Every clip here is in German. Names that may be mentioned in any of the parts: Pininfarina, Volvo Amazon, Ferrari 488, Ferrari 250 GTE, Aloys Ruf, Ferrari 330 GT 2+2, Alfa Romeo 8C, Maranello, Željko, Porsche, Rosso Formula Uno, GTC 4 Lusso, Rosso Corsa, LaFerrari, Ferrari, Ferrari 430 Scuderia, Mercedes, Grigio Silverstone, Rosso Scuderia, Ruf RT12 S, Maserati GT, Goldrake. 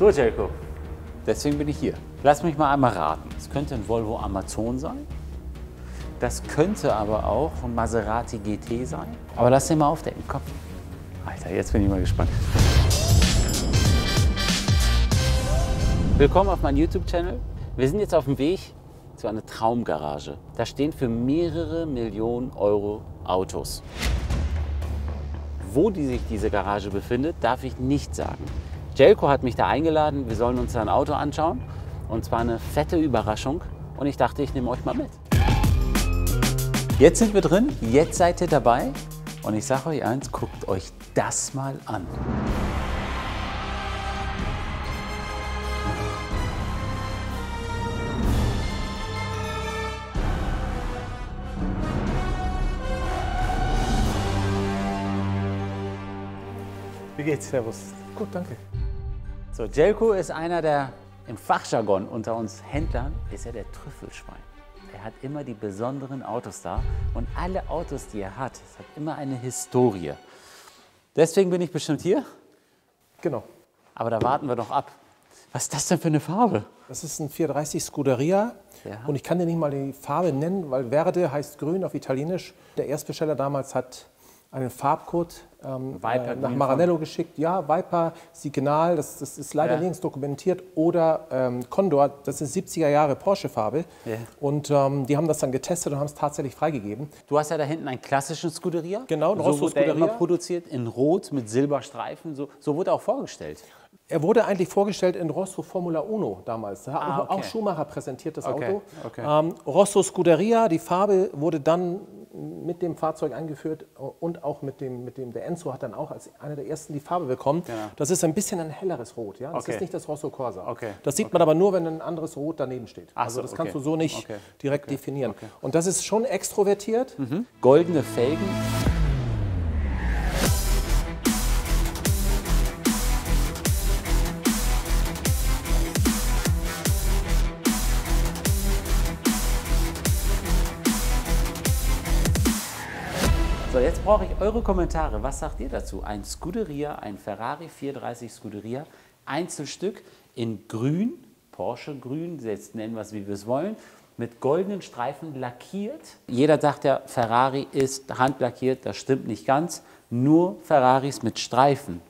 So, Željko. Deswegen bin ich hier. Lass mich mal einmal raten. Es könnte ein Volvo Amazon sein. Das könnte aber auch ein Maserati GT sein. Aber lass den mal aufdecken. Komm. Alter, jetzt bin ich mal gespannt. Willkommen auf meinem YouTube-Channel. Wir sind jetzt auf dem Weg zu einer Traumgarage. Da stehen für mehrere Millionen Euro Autos. Wo sich diese Garage befindet, darf ich nicht sagen. Željko hat mich da eingeladen, wir sollen uns sein Auto anschauen. Und zwar eine fette Überraschung. Und ich dachte, ich nehme euch mal mit. Jetzt sind wir drin, jetzt seid ihr dabei. Und ich sage euch eins, guckt euch das mal an. Wie geht's? Servus. Gut, danke. So, Željko ist einer der, im Fachjargon unter uns Händlern, ist er der Trüffelschwein. Er hat immer die besonderen Autos da und alle Autos, die er hat, es hat immer eine Historie. Deswegen bin ich bestimmt hier. Genau. Aber da warten wir doch ab. Was ist das denn für eine Farbe? Das ist ein 430 Scuderia, ja. Und ich kann dir nicht mal die Farbe nennen, weil Verde heißt grün auf Italienisch. Der Erstbesteller damals hat einen Farbcode nach Maranello geschickt. Ja, Viper, Signal, das ist leider nirgends dokumentiert. Oder Condor, das ist 70er Jahre Porsche-Farbe. Yeah. Und die haben das dann getestet und haben es tatsächlich freigegeben. Du hast ja da hinten einen klassischen Scuderia. Genau, einen Rosso Scuderia. So wurde der immer produziert in Rot mit Silberstreifen. So wurde er auch vorgestellt. Er wurde eigentlich vorgestellt in Rosso Formula Uno damals. Da hat auch Schumacher präsentiert das Auto. Okay. Rosso Scuderia, die Farbe wurde dann mit dem Fahrzeug eingeführt und auch der Enzo hat dann auch als einer der ersten die Farbe bekommen. Genau. Das ist ein bisschen ein helleres Rot, ja? Das ist nicht das Rosso Corsa. Okay. Das sieht man aber nur, wenn ein anderes Rot daneben steht. Ach so, also das kannst du so nicht direkt definieren. Okay. Und das ist schon extrovertiert. Mhm. Goldene Felgen. Jetzt brauche ich eure Kommentare. Was sagt ihr dazu? Ein Scuderia, ein Ferrari 430 Scuderia, Einzelstück in grün, Porsche grün, jetzt nennen wir es, wie wir es wollen, mit goldenen Streifen lackiert. Jeder sagt ja, Ferrari ist handlackiert, das stimmt nicht ganz. Nur Ferraris mit Streifen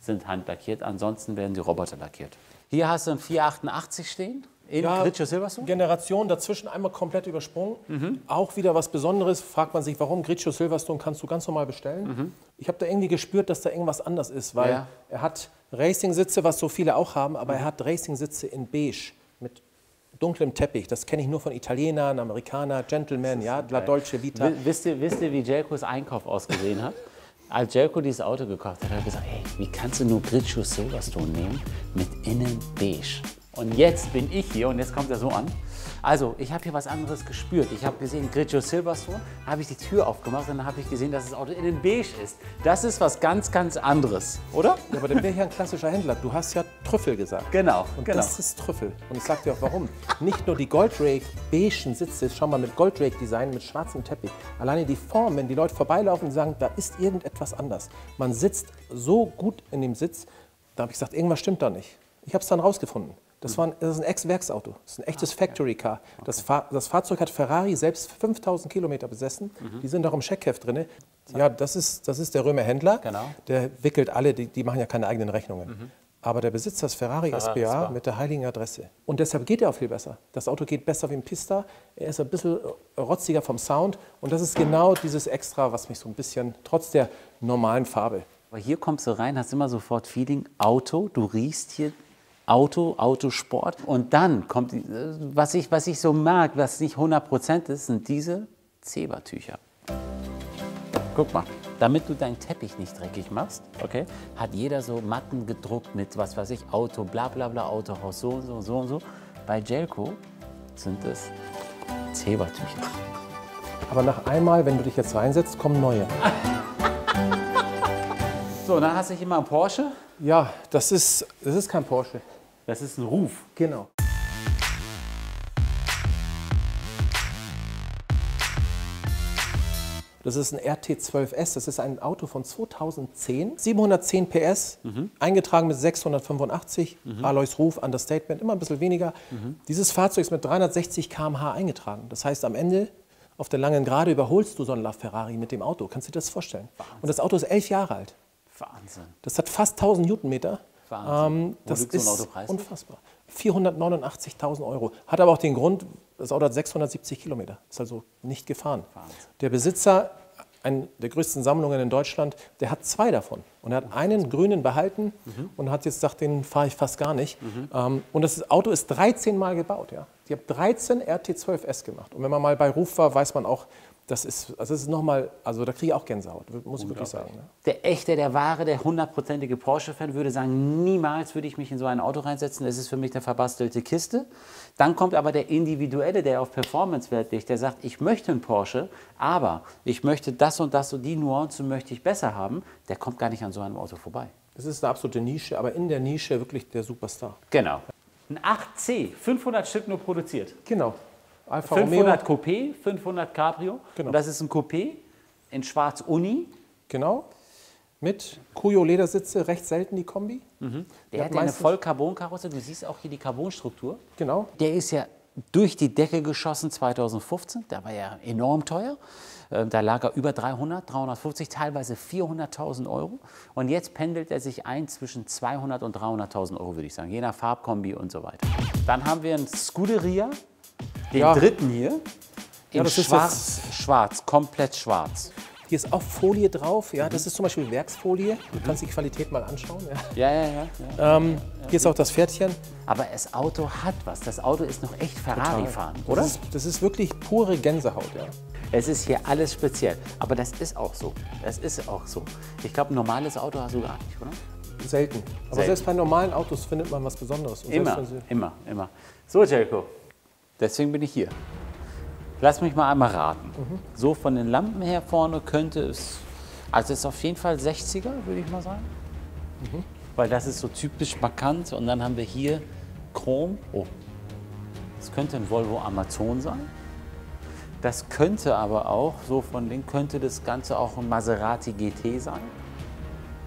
sind handlackiert, ansonsten werden die Roboter lackiert. Hier hast du einen 488 stehen. Ja, Grigio Silverstone? Generation dazwischen einmal komplett übersprungen. Mhm. Auch wieder was Besonderes. Fragt man sich, warum Grigio Silverstone kannst du ganz normal bestellen. Mhm. Ich habe da irgendwie gespürt, dass da irgendwas anders ist, weil er hat Racing-Sitze, was so viele auch haben, aber er hat Racing-Sitze in beige mit dunklem Teppich. Das kenne ich nur von Italienern, Amerikanern, Gentlemen, ja, La Dolce Vita. Wisst ihr, wie Željkos Einkauf ausgesehen hat? Als Željko dieses Auto gekauft hat, hat er gesagt, ey, wie kannst du nur Grigio Silverstone nehmen mit innen beige? Und jetzt bin ich hier und jetzt kommt er so an. Also, ich habe hier was anderes gespürt. Ich habe gesehen, Grigio Silverstone, habe ich die Tür aufgemacht und dann habe ich gesehen, dass das Auto innen beige ist. Das ist was ganz, ganz anderes, oder? Ja, aber dann wäre ich ja ein klassischer Händler. Du hast ja Trüffel gesagt. Genau, und das ist Trüffel. Und ich sage dir auch, warum. Nicht nur die Goldrake-beigen Sitze, schau mal, mit Goldrake-Design, mit schwarzem Teppich. Alleine die Form, wenn die Leute vorbeilaufen und sagen, da ist irgendetwas anders. Man sitzt so gut in dem Sitz, da habe ich gesagt, irgendwas stimmt da nicht. Ich habe es dann rausgefunden. Das ist ein Ex-Werksauto, das ist ein echtes Factory-Car. Okay. Das Fahrzeug hat Ferrari selbst 5000 Kilometer besessen, die sind auch im Scheckheft drin. Ja, das ist der Römer Händler, der wickelt alle, die machen ja keine eigenen Rechnungen. Mhm. Aber der Besitzer ist Ferrari SPA mit der heiligen Adresse. Und deshalb geht er auch viel besser. Das Auto geht besser wie ein Pista, er ist ein bisschen rotziger vom Sound. Und das ist genau dieses Extra, was mich so ein bisschen, trotz der normalen Farbe. Aber hier kommst du rein, hast immer sofort Feeling, Auto, du riechst hier Auto, Autosport. Und dann kommt, was ich so mag, was nicht 100% ist, sind diese Zebertücher. Guck mal, damit du deinen Teppich nicht dreckig machst, hat jeder so Matten gedruckt mit, was weiß ich, Auto, bla bla bla, Autohaus, so und so und so und so. Bei Željko sind es Zebertücher. Aber nach einmal, wenn du dich jetzt reinsetzt, kommen neue. So, dann hast du hier mal einen Porsche. Ja, das ist kein Porsche. Das ist ein Ruf. Genau. Das ist ein RT12S, das ist ein Auto von 2010, 710 PS, eingetragen mit 685, Aloys Ruf, Understatement, immer ein bisschen weniger. Dieses Fahrzeug ist mit 360 km/h eingetragen. Das heißt, am Ende auf der langen Gerade überholst du so einen LaFerrari mit dem Auto. Kannst du dir das vorstellen? Wahnsinn. Und das Auto ist 11 Jahre alt. Wahnsinn. Das hat fast 1000 Newtonmeter. Wahnsinn. Das ist so ein unfassbar. 489.000 Euro. Hat aber auch den Grund, das Auto hat 670 Kilometer. Ist also nicht gefahren. Wahnsinn. Der Besitzer, eine der größten Sammlungen in Deutschland, der hat zwei davon. Und er hat einen grünen behalten und hat jetzt gesagt, den fahre ich fast gar nicht. Und das Auto ist 13 Mal gebaut. Ja? Die haben 13 RT12S gemacht. Und wenn man mal bei Ruf war, weiß man auch, das ist nochmal, also da kriege ich auch Gänsehaut, muss ich wirklich sagen. Ne? Der echte, der wahre, der hundertprozentige Porsche-Fan würde sagen, niemals würde ich mich in so ein Auto reinsetzen, das ist für mich eine verbastelte Kiste. Dann kommt aber der Individuelle, der auf Performance Wert legt, der sagt, ich möchte einen Porsche, aber ich möchte das und das und die Nuancen möchte ich besser haben, der kommt gar nicht an so einem Auto vorbei. Das ist eine absolute Nische, aber in der Nische wirklich der Superstar. Genau. Ein 8C, 500 Stück nur produziert. Genau. Alfa 500 Romeo. Coupé, 500 Cabrio. Genau. Und das ist ein Coupé in Schwarz Uni. Genau. Mit Cuyo-Ledersitze, recht selten die Kombi. Der hat eine Voll-Carbon-Karosse. Du siehst auch hier die Carbonstruktur. Genau. Der ist ja durch die Decke geschossen 2015. Der war ja enorm teuer. Da lag er über 300, 350, teilweise 400.000 Euro. Und jetzt pendelt er sich ein zwischen 200 und 300.000 Euro, würde ich sagen. Je nach Farbkombi und so weiter. Dann haben wir einen Scuderia. Den dritten hier, in schwarz, komplett schwarz. Hier ist auch Folie drauf, ja, das ist zum Beispiel Werksfolie. Du kannst die Qualität mal anschauen. Ja, ja, ja. Hier ist auch das Pferdchen. Aber das Auto hat was, das Auto ist noch echt Ferrari fahren, oder? Das ist wirklich pure Gänsehaut, ja. Es ist hier alles speziell, aber das ist auch so, das ist auch so. Ich glaube, ein normales Auto hast du gar nicht, oder? Selten, aber selbst bei normalen Autos findet man was Besonderes. Und immer, immer. So, Željko. Deswegen bin ich hier. Lass mich mal einmal raten. So von den Lampen her vorne könnte es, also es ist auf jeden Fall 60er, würde ich mal sagen. Weil das ist so typisch markant. Und dann haben wir hier Chrom. Oh, das könnte ein Volvo Amazon sein. Das könnte aber auch, so von denen könnte das Ganze auch ein Maserati GT sein.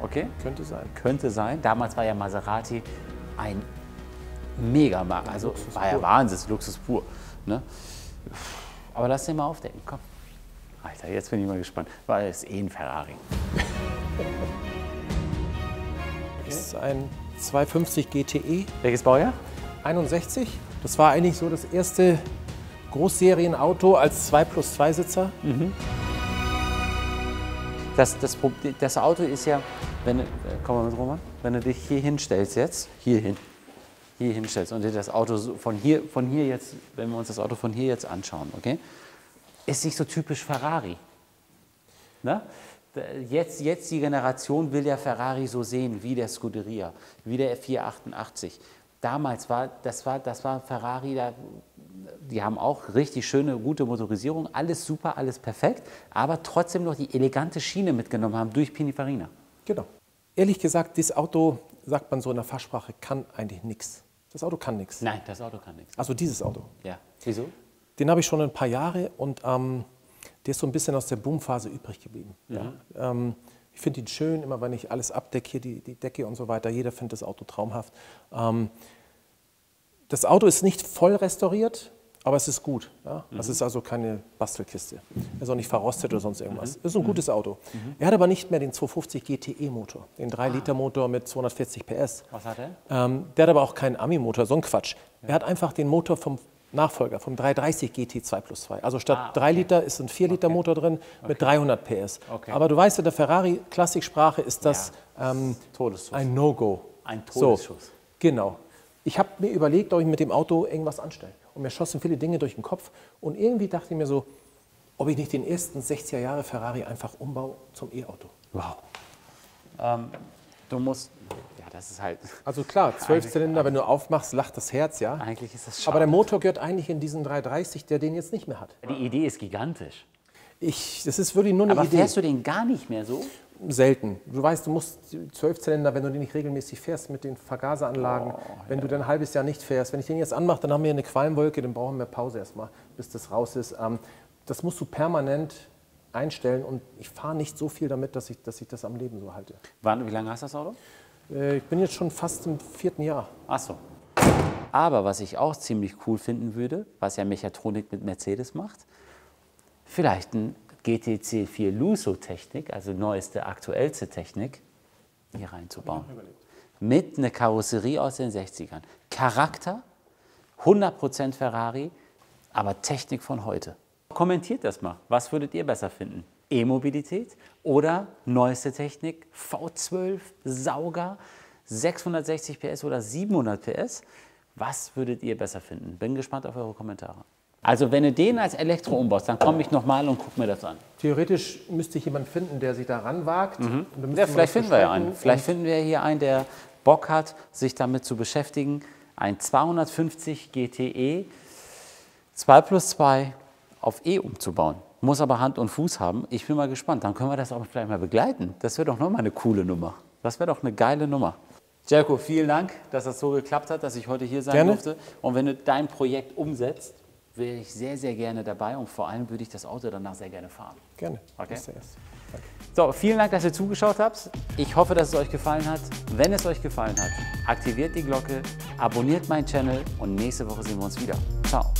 Okay? Könnte sein. Könnte sein. Damals war ja Maserati ein mega, also war ja Wahnsinn, Luxus pur. Ne? Aber lass den mal aufdecken, komm. Alter, jetzt bin ich mal gespannt, weil es ist eh ein Ferrari. Das ist ein 250 GTE. Welches Baujahr? 61. Das war eigentlich so das erste Großserienauto als 2+2 Sitzer. Das Auto ist ja, wenn, komm mal mit Roman, wenn du dich hier hinstellst jetzt, hier hinstellst und dir das Auto von hier jetzt, wenn wir uns das Auto von hier jetzt anschauen, okay, ist nicht so typisch Ferrari. Ne? Jetzt die Generation will ja Ferrari so sehen wie der Scuderia, wie der F488. Damals war Ferrari, die haben auch richtig schöne, gute Motorisierung, alles super, alles perfekt, aber trotzdem noch die elegante Schiene mitgenommen haben durch Pininfarina. Genau. Ehrlich gesagt, dieses Auto, sagt man so in der Fachsprache, kann eigentlich nichts. Das Auto kann nichts. Nein, das Auto kann nichts. Also dieses Auto. Ja. Wieso? Den habe ich schon ein paar Jahre und der ist so ein bisschen aus der Boomphase übrig geblieben. Ja. Ich finde ihn schön, immer wenn ich alles abdecke, hier die Decke und so weiter. Jeder findet das Auto traumhaft. Das Auto ist nicht voll restauriert, aber es ist gut. Ja? Es ist also keine Bastelkiste. Er ist auch nicht verrostet oder sonst irgendwas. Es ist ein gutes Auto. Er hat aber nicht mehr den 250 GTE-Motor, den 3-Liter-Motor mit 240 PS. Was hat er? Der hat aber auch keinen Ami-Motor, so ein Quatsch. Ja. Er hat einfach den Motor vom Nachfolger, vom 330 GT 2+2. Also statt 3 Liter ist ein 4-Liter-Motor drin mit 300 PS. Aber du weißt ja, der Ferrari-Klassiksprache ist das ein No-Go. Ein Todesschuss. So, genau. Ich habe mir überlegt, ob ich mit dem Auto irgendwas anstelle. Und mir schossen viele Dinge durch den Kopf. Und irgendwie dachte ich mir so, ob ich nicht den ersten 60er Jahre Ferrari einfach umbau zum E-Auto. Wow. Du musst, ja, das ist halt... Also klar, 12 Zylinder, wenn du aufmachst, lacht das Herz, ja. Eigentlich ist das schade. Aber der Motor gehört eigentlich in diesen 330, der den jetzt nicht mehr hat. Die Idee ist gigantisch. Das ist wirklich nur eine Idee. Aber fährst du den gar nicht mehr so? Selten. Du weißt, du musst 12-Zylinder, wenn du den nicht regelmäßig fährst, mit den Vergaseranlagen, wenn du dann ein halbes Jahr nicht fährst. Wenn ich den jetzt anmache, dann haben wir eine Qualmwolke, dann brauchen wir Pause erstmal, bis das raus ist. Das musst du permanent einstellen und ich fahre nicht so viel damit, dass ich das am Leben so halte. Wie lange hast du das Auto? Ich bin jetzt schon fast im 4. Jahr. Ach so. Aber was ich auch ziemlich cool finden würde, was ja Mechatronik mit Mercedes macht, vielleicht ein GTC 4 Lusso Technik, also neueste, aktuellste Technik, hier reinzubauen. Mit einer Karosserie aus den 60ern. Charakter, 100% Ferrari, aber Technik von heute. Kommentiert das mal. Was würdet ihr besser finden? E-Mobilität oder neueste Technik, V12, Sauger, 660 PS oder 700 PS? Was würdet ihr besser finden? Bin gespannt auf eure Kommentare. Also wenn du den als Elektro umbaust, dann komme ich nochmal und gucke mir das an. Theoretisch müsste ich jemanden finden, der sich daran wagt. Mhm. Ja, vielleicht finden wir ja einen. Vielleicht finden wir hier einen, der Bock hat, sich damit zu beschäftigen. Ein 250 GTE 2+2 auf E umzubauen. Muss aber Hand und Fuß haben. Ich bin mal gespannt. Dann können wir das auch vielleicht mal begleiten. Das wäre doch nochmal eine coole Nummer. Das wäre doch eine geile Nummer. Željko, vielen Dank, dass das so geklappt hat, dass ich heute hier sein durfte. Und wenn du dein Projekt umsetzt, wäre ich sehr, sehr gerne dabei und vor allem würde ich das Auto danach sehr gerne fahren. Gerne. Okay. So, vielen Dank, dass ihr zugeschaut habt. Ich hoffe, dass es euch gefallen hat. Wenn es euch gefallen hat, aktiviert die Glocke, abonniert meinen Channel und nächste Woche sehen wir uns wieder. Ciao.